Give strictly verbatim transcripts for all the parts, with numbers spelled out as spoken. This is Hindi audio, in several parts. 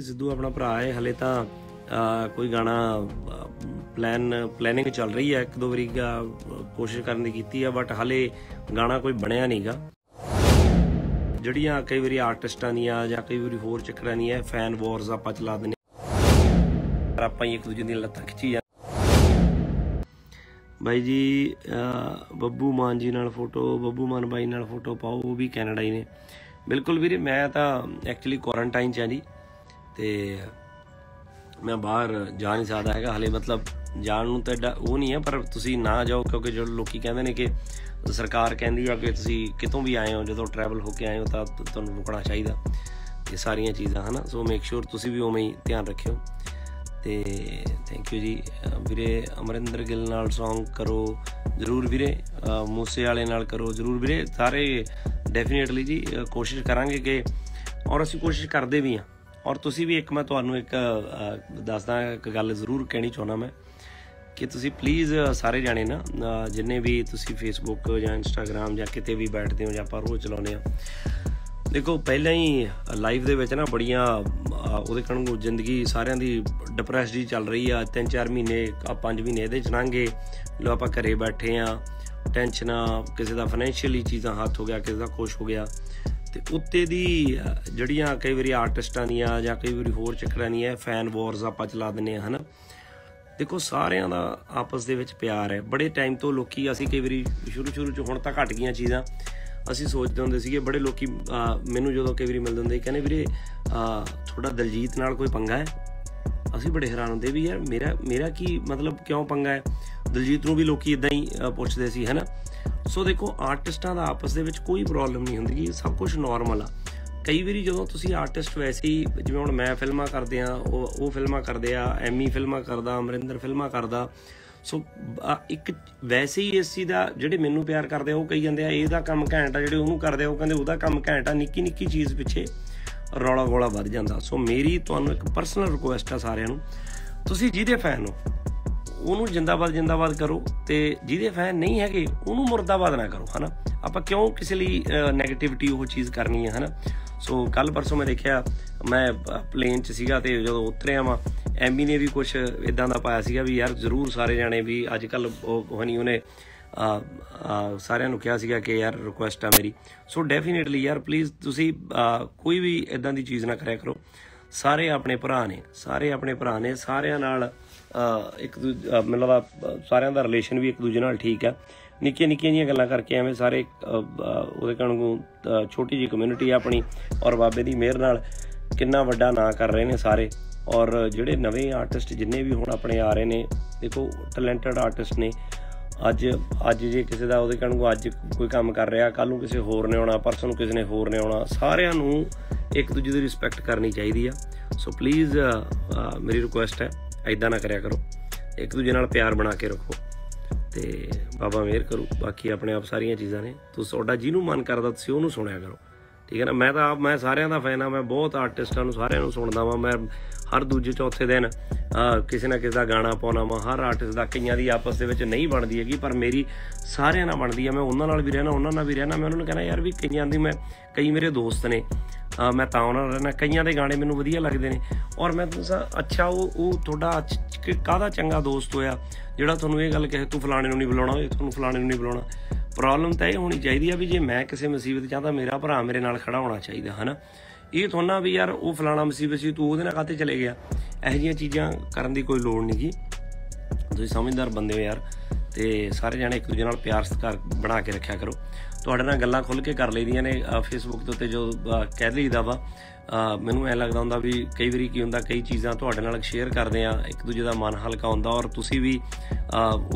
सिद्धू अपना भरा है, हले तो कोई गाना प्लैन प्लैनिंग चल रही है, एक दो बारी कोशिश करने की कीती है बट हाले गाना कोई बनया नहीं गा। जड़ियाँ कई बार आर्टिस्टां दियां जां कई बार होर चक्करां दियां फैन वॉर्स आपां चला दिंदे पर आपां ही एक दूजे दी लत्तां खिच्ची जां। भाई जी बब्बू मान जी नाल फोटो, बब्बू मान भाई नाल फोटो पाओ, वो भी कैनेडा ही ने। बिल्कुल वीरे मैं तां एक्चुअली क्वारंटाइन च जी ते मैं बाहर जा नहीं सकता है हाले, मतलब जान नूं तां वो नहीं है पर तुसी ना जाओ क्योंकि जो लोग कहते हैं कि सरकार कहती है कि तुसी कितों भी आए हो जो ट्रैवल होके आए हो तो तुहानूं रुकना चाहिए, ये सारिया चीज़ा है ना। सो मेक श्योर तुसी भी उवें ही ध्यान रखियो। तो थैंक यू जी वीरे। अमरिंदर गिल नाल सॉन्ग करो जरूर वीरे, मूसे वाले नाल करो जरूर वीरे, सारे डेफिनेटली जी कोशिश करांगे कि और असीं कोशिश करते भी हाँ। और तुसी भी एक मैं तुहानूं एक दसदा एक गल जरूर कहनी चाहुंदा मैं कि तुसी प्लीज़ सारे जाने ना जिन्ने भी तुसी फेसबुक या इंस्टाग्राम या किते भी बैठदे हो जां आपां रोज़ चलाउने आ, देखो पहलां ही लाइफ दे विच ना बड़ियां उहदे कणगू जिंदगी सारियां दी डिप्रैस्ड ही चल रही आ, तीन चार महीने पंज महीने इहदे चलांगे लो आपां घरे बैठे आ, टेंशना किसी का फाइनैंशियली चीज़ां हत्थ हो गया, किसी का कुछ हो गया, तो उत्ते दी जड़ियाँ कई बार आर्टिस्टां दियां जां कई बार होर चक्करां दियां फैन वॉर्स आपां चला दिंदे आ है ना। देखो सारियां दा आपस दे विच प्यार है, बड़े टाइम तो लोकी असीं कई बारी शुरू शुरू च हुण तां घट गईयां चीज़ां असीं सोचदे हुंदे सीगे, बड़े लोकी मैनूं जदों कई बारी मिलदे हुंदे कहने वीरे थोड़ा दलजीत नाल कोई पंगा है, असीं बड़े हैरान हुंदे भी यार मेरा मेरा की मतलब क्यों पंगा है, दलजीत नूं भी लोकी इदां ही पुछदे सी है ना। सो देखो आर्टिस्टां दा आपस दे विच कोई प्रॉब्लम नहीं हुंदी, सब कुछ नॉर्मल आ। कई बारी जदों तुसीं आर्टिस्ट वैसे ही जिवें हुण मैं फिल्मां करदे आ, ओह फिल्मां करदे आ, एमी फिल्मां करदा, अमरिंदर फिल्मां करदा, सो एक वैसे ही इस चीज़ का जिहड़े मैनूं प्यार करदे ओह कही जांदे आ इहदा काम घैंट आ, जिहड़े ओहनूं करदे ओह कहंदे ओहदा काम घैंट आ, निक्की निक्की चीज़ पिछे रौला गोला वध जांदा। सो मेरी तुहानूं एक परसनल रिक्वेस्ट आ सारिआं नूं, तुसीं जिहदे फैन हो उन्होंने जिंदाबाद जिंदाबाद करो, तो जिदे फैन नहीं है उन्होंने मुर्दाबाद ना करो है ना। आप क्यों किसी नैगेटिविटी वो चीज़ करनी है है ना। सो कल परसों मैं देखा मैं प्लेन च सीगा ते जो उतरिया वा एमी ने भी कुछ इदा का पाया सीगा भी यार जरूर सारे जाने भी अजकल हनी उन्हें सारे कहा सीगा कि यार रिक्वेस्ट है मेरी। सो डेफिनेटली यार प्लीज़ तुसी कोई भी इदा की चीज़ ना कराया करो, सारे अपने भरा ने, सारे अपने भरा ने, सारियां नाल एक मतलब सारियां दा रिलेशन भी एक दूजे नाल ठीक है, निक्कियां निक्कियां जिहियां गल्लां करके एवें सारे उहदे कणगू छोटी जी कम्यूनिटी अपनी और बाबे दी मेहर नाल किन्ना वड्डा नां कर रहे ने सारे। और जिहड़े नवे आर्टिस्ट जिन्ने भी हुण अपने आ रहे ने, देखो टैलेंटेड आर्टिस्ट ने, अज अज जे किसी का उहदे कणगू अज कोई काम कर रहा कल नूं किसी होर ने आउणा, परसों नूं किसी ने होर ने आउणा, सारियां नूं एक दूजे की रिस्पैक्ट करनी चाहिए आ। सो प्लीज़ मेरी रिक्वेस्ट है इदा ना कराया करो, एक दूजे नाल प्यार बना के रखो तो बाबा मेहर करो, बाकी अपने आप सारिया चीज़ा ने। तुहाडा जिन्हों मन करदा तुसीं उहनूं सुनिया करो, ठीक है ना। मैं तां मैं सारियां दा फैन हाँ, मैं बहुत आर्टिस्टां नूं सारियां नूं सुणदा वां, मैं हर दूजे चौथे दिन किसी ना किसी का गाना पाउणा वां, हर आर्टिस्ट का, कईयां दी आपस दे विच नहीं बनदी हैगी पर मेरी सारियां नाल बनदी है। मैं उन्हां नाल भी रहना, उन्हां नाल भी रहना, मैं उन्हां नूं कहना यार भी कईयां दी मैं कई मेरे दोस्त ने आ, मैं तां उन्हां नाल रहना, कईयां दे गाने मैनूं वधिया लगदे ने और मैं तुसां अच्छा वो थोड़ा काहदा चंगा दोस्त होया जिहड़ा तुहानूं इह गल कहे तूं फलाणे नूं नहीं बुलाउणा, तुहानूं फलाणे नूं नहीं बुलाउणा। प्रॉब्लम तां इह होनी चाहीदी आ भी जे मैं किसी मुसीबत च आं तां मेरा भरा मेरे नाल खड़ा होना चाहीदा है ना। इह थोना भी यार वो फलाणा मुसीबत सी तूं ओहदे नाल काहते चले गया, इहो जिहियां चीज़ां करन दी कोई लोड़ नहीं गी। तुसीं समझदार बंदे हो यार, तो सारे जाने एक दूजे नाल प्यार सत्कार बना के रखा करो। तुहाडे नाल गल्लां खुल के कर लईदियां ने फेसबुक के उत्ते जो कह लईदा वा, मैनूं ऐ लगदा हुंदा भी कई वारी की हुंदा कई चीज़ां तुहाडे नाल शेयर करदे आ, एक दूजे दा मन हल्का हुंदा और तुसीं भी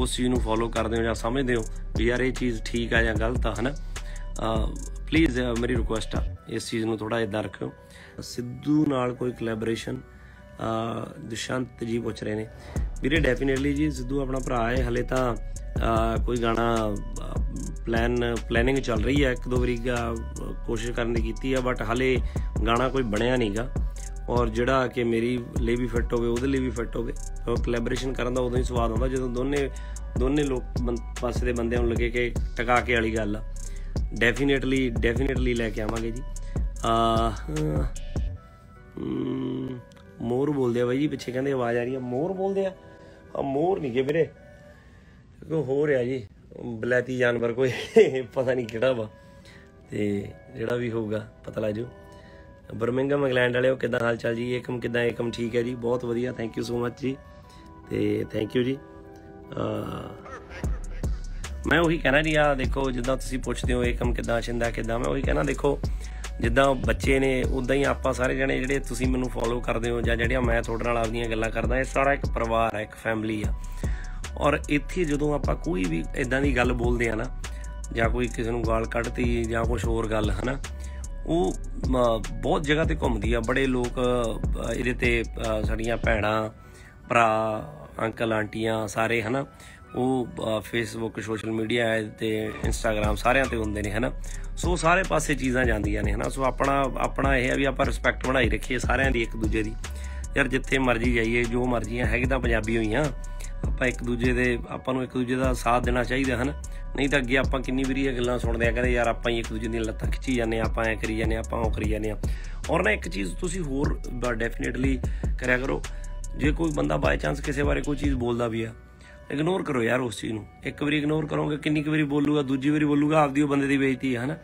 उस चीज़ नूं फॉलो करदे हो जां समझदे हो भी यार ये चीज़ ठीक आ जां गलत आ है ना। प्लीज़ मेरी रिक्वेस्ट आ इस चीज़ नूं थोड़ा इदां रखियो। सिद्धू नाल कोई कोलैबोरेशन दुशांत जी पूछ रहे ने वीरे। डेफिनेटली जी सिद्धू अपना भरा है, हले तो कोई गाना प्लैन प्लैनिंग चल रही है, एक दो बारी कोशिश करने की कीती है बट हाले गाना कोई बनया नहीं गा। और जिहड़ा कि मेरी लिए भी फिट होवे उहदे लिए भी फिट होवे, और कोलैबोरेशन करन दा उदों ही स्वाद आउंदा जदों दोने दोने लोक पासे दे बंदे नूं लगे कि टका के वाली गल आ। डेफिनेटली डेफिनेटली लैके आवांगे जी। मोर बोलते हैं भाई जी, पिछे कहते आवाज आ रही है मोर बोलते हैं। हाँ मोर नहीं के मेरे कोई होर है जी, बलैती जानवर कोई पता नहीं किड़ा वा, तो जोड़ा भी होगा पता ला जो। बर्मिंघम इंग्लैंड वाले कि हाल चाल जी, एकम कि एकम ठीक है जी, बहुत वधिया, थैंक यू सो मच जी, तो थैंक यू जी। आ, मैं वही कहना जी, आ देखो जिदा तुम पूछते हो एकम कि शिंदा कि, मैं वही कहना देखो जिदा बच्चे ने उदा ही आप सारे जने जे तुम मैं फॉलो करते हो, जो मैं थोड़े नाल अपनी गल्लां करदा, सारा एक परिवार है, एक फैमिली आ। और इत्थे जो आप कोई भी इदां दी गल बोलते हैं ना, जां कोई किसी नूं गाल कढ़ती जां कुछ होर गल है ना, वो बहुत जगह पर घूमती है। बड़े लोग ये साड़ियाँ भैन भरा अंकल आंटियाँ सारे है ना, वो फेसबुक सोशल मीडिया ते इंस्टाग्राम सारे ते होंदे ने है ना, सो सारे पासे चीज़ां जांदियां ने है ना। सो अपना अपना यह है भी आप रिस्पैक्ट बनाई रखिए सारे दी एक दूजे दी, यार जिथे मर्जी जाइए जो मर्जी है कि पंजाबी होई हां, आप एक दूजे दे आपां नूं एक दूजे दा साथ देना चाहिए है ना। नहीं तो अगे आप कितनी वारी गल्लां सुनदे आ, कहंदे यार आप ही एक दूजे दी लत्तां खिची जाने, आप ऐ करी जाने, आप ओ करी जाने। और ना एक चीज़ तुसीं होर डेफिनेटली करिया करो, जे कोई बंदा बाय चांस किसी बारे कोई चीज़ बोलदा भी है, इग्नोर करो यार उस चीज़ को। एक बार इग्नोर करोगे किन्नी बारी बोलूगा, दूजी बारी बोलूगा, आपकी वो बंदे की बेइज्जती है ना।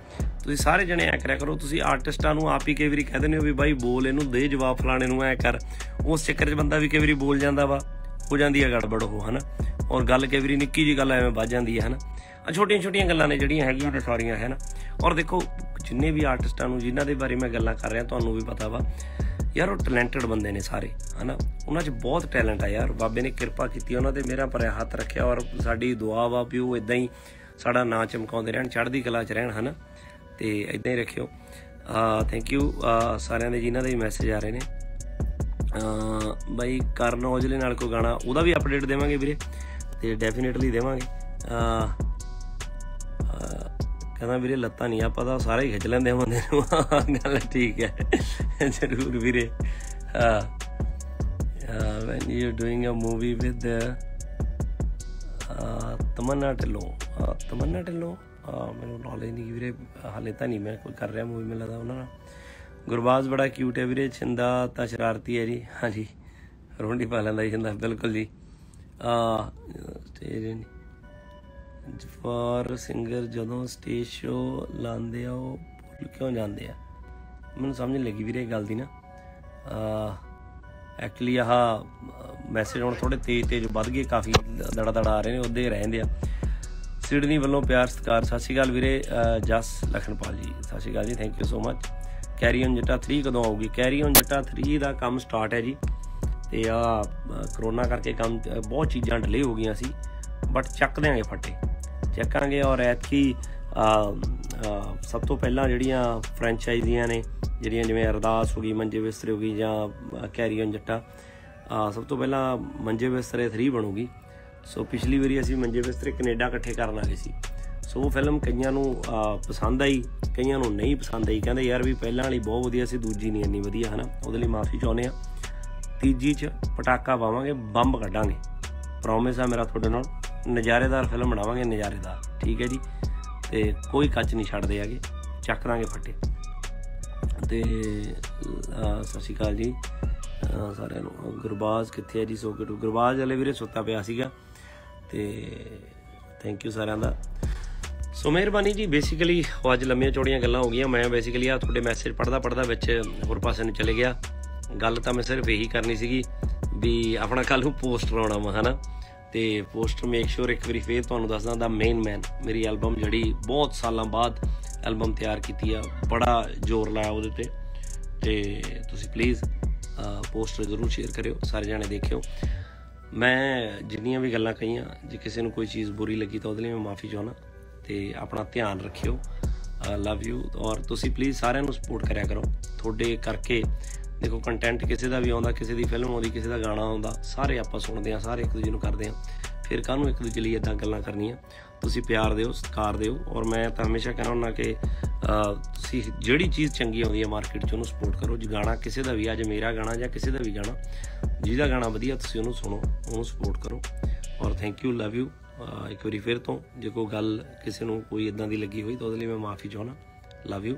तुसीं सारे जने ऐ करा करो, तुसीं आर्टिस्टां नूं आप ही कई बारी कह देने हो भी भाई बोल इनू दे जवाब फलाने नूं ऐ कर, उस चक्कर च बंदा भी कई बारी बोल जांदा वा, हो जाती है गड़बड़ हो है ना। और गल कई बारी निक्की जी गल एवें बच जाती है है ना, छोटिया छोटिया गल्लां ने जिहड़ियां हैगियां सारियां है ना। और देखो जिन्ने भी आर्टिस्टां नूं जिन्हां दे बारे मैं गल्लां कर रहा तुहानूं भी पता वा यार, वो टैलेंटेड बंदे ने सारे है ना, उन्होंने बहुत टैलेंट है यार, बाबे ने कृपा की उन्होंने, मेरा पर हाथ रखा। और साड़ी दुआ वा भी वो इदा ही साड़ा ना चमकाते रहन, चढ़ती कला च रहन है ना, तो इदा ही रखियो। थैंक यू सारे दे जिन्हों के मैसेज आ रहे हैं। बई करण औजले नाल कोई गाना उहदा भी अपडेट देवांगे वीरे, तो डेफिनेटली देवांगे। कहना वीरे लत्ता नहीं आप पता सारे ही खिच लेंदे बंदे नूं, गल ठीक है जरूर वीरे। When you doing a movie with Tamanna Dhillon, Tamanna Dhillon मैनूं नॉलेज नहीं वीरे, हाले तो नहीं मैं कोई कर रहा मूवी, मैं लगता उन्होंने। गुरबाज बड़ा क्यूट है वीरे, शिंदा तो शरारती है जी, हाँ जी रोंडी पा लेंदा शिंदा बिल्कुल जी। स्टेज जफार सिंगर जदों स्टेज शो लांदे आ ओह भुल क्यों जांदे आ, मैनूं समझ नहीं लगी वीरे गल दी ना। एक्चुअली आह मैसेज हुण थोड़े तेज तेज वध गए, काफ़ी दड़ा दड़ा आ रहे हैं, उद्दे रहंदे आ। सिडनी वालों प्यार सत्कार, सत श्री अकाल वीरे। जस लखनपाल जी सत श्री अकाल जी, thank you so much. Carry on Jatta three कदों आऊगी? कैरी ऑन जट्टा थ्री का काम स्टार्ट है जी, तो आ करोना करके काम बहुत चीज़ा डिले हो गई सी, बट चक देंगे फटे चकांगे। और ऐतकी सब तो पहला जड़ियाँ फ्रेंचाइजियाँ ने जड़ियाँ जिमें अरदास हो गई, मंजे बिस्तरे हो गई, जां कैरी ऑन जट्टा, सब तो पहला मंजे बिस्तरे थ्री बनूगी। सो पिछली वारी असी मंजे बिस्तरे कनेडा इकट्ठे करन आ गए सी, सो वो फिल्म कईयां नूं पसंद आई, कईयां नूं नहीं पसंद आई, कहंदे यार भी पहलां वाली बहुत वधिया सी, दूजी नहीं इन्नी वधिया है ना, उहदे लई माफ़ी चाहुंदे आ। तीजी च पटाका पावांगे, बंब कड्डांगे, प्रॉमिस आ मेरा तुहाडे नाल, नज़ारेदार फिल्म बनावांगे, नज़ारेदार ठीक है जी, तो कोई कच नहीं छड्डदे हैगे, चक दांगे फट्टे। तो सत श्री अकाल जी सारिआं नूं। गुरबाज कित्थे है जी? सो के टू गुरबाज वाले वीरे सुत्ता पिया सीगा, ते थैंक यू सारिआं दा। सो मेहरबानी जी, बेसिकली अज लम्मियां चौड़ियां गल्लां हो गईयां, मैं बेसिकली आ तुहाडे मैसेज पढ़दा पढ़दा विच होर पासे नूं चले गया। गल तां मैं सिर्फ यही करनी सीगी भी अपना कल नूं पोस्ट लाउणा वा है ना, तो पोस्टर मेक श्योर एक बार फिर तुहानूं दसदा दा मेन मैन मेरी एल्बम जड़ी बहुत सालों बाद एल्बम तैयार की, बड़ा जोर लाया उहदे ते, तुसीं प्लीज़ पोस्टर जरूर शेयर करियो, सारे जाने देखियो। मैं जिन्नियां भी गल्लां कहीआं, जे किसी नूं कोई चीज़ बुरी लगी तो उहदे लई मैं माफ़ी चाहुंदा, तो अपना ध्यान रखियो, लव यू। और तुसीं प्लीज़ सारिआं नूं सपोर्ट करिया करो, तुहाडे करके देखो कंटेंट किसी का भी आता, किसी की फिल्म आती, किसी का गाना आता, सारे आप सुनते हैं, सारे एक दूजे को करते हैं, फिर कानून एक दूजे लिए इदा गल्लां करनियां। तुसीं प्यार दिओ, सत्कार दिओ, और मैं तो हमेशा कहना हुन्ना कि तुसीं जिहड़ी चीज़ चंगी आउंदी है मार्केट च उहनूं सपोर्ट करो, जो गाना किसी का भी आज मेरा गाना या किसी का भी गाना, जिहदा गाना वधिया तुसीं उहनूं सुनो, उहनूं सपोर्ट करो। और थैंक यू, लव यू एक बारी फिर तो, जे कोई गल किसी नूं कोई इदा की लगी हुई तो उहदे लई मैं माफ़ी चाहुंदा, लव यू।